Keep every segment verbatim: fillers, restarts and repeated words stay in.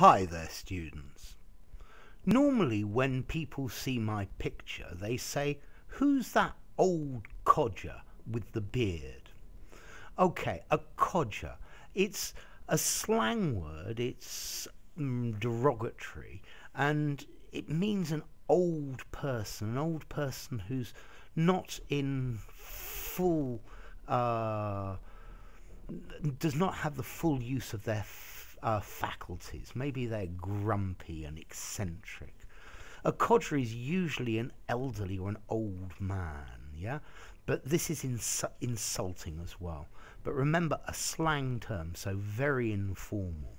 Hi there, students. Normally when people see my picture they say, who's that old codger with the beard? Okay, a codger. It's a slang word, it's mm, derogatory, and it means an old person, an old person who's not in full, uh, does not have the full use of their Uh, faculties. Maybe they're grumpy and eccentric. A codger is usually an elderly or an old man, yeah? But this is ins insulting as well. But remember, a slang term, so very informal.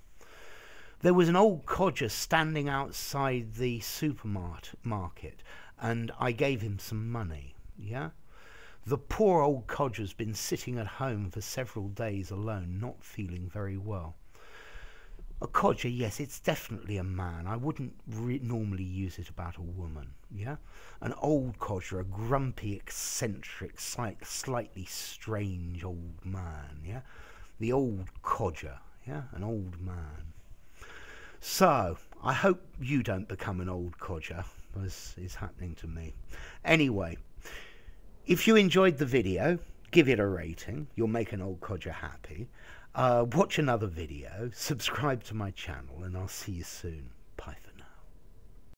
There was an old codger standing outside the supermarket, and I gave him some money, yeah? The poor old codger's been sitting at home for several days alone, not feeling very well. A codger, yes, it's definitely a man. I wouldn't re normally use it about a woman, yeah? An old codger, a grumpy, eccentric, slight, slightly strange old man, yeah? The old codger, yeah? An old man. So, I hope you don't become an old codger, as is happening to me. Anyway, if you enjoyed the video, give it a rating. You'll make an old codger happy. Uh, watch another video, subscribe to my channel, and I'll see you soon. Python.